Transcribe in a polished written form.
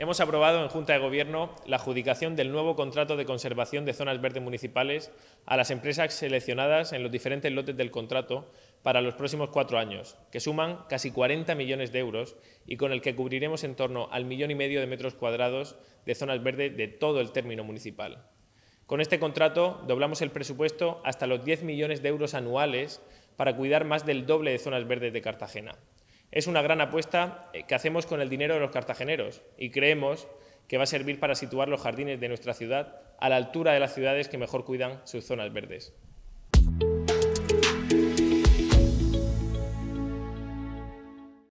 Hemos aprobado en Junta de Gobierno la adjudicación del nuevo contrato de conservación de zonas verdes municipales a las empresas seleccionadas en los diferentes lotes del contrato para los próximos 4 años, que suman casi 40 millones de euros y con el que cubriremos en torno al 1,5 millones de metros cuadrados de zonas verdes de todo el término municipal. Con este contrato doblamos el presupuesto hasta los 10 millones de euros anuales para cuidar más del doble de zonas verdes de Cartagena. Es una gran apuesta que hacemos con el dinero de los cartageneros y creemos que va a servir para situar los jardines de nuestra ciudad a la altura de las ciudades que mejor cuidan sus zonas verdes.